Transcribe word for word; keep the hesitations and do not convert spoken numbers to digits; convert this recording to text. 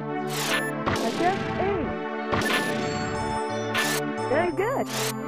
That's it. Very good.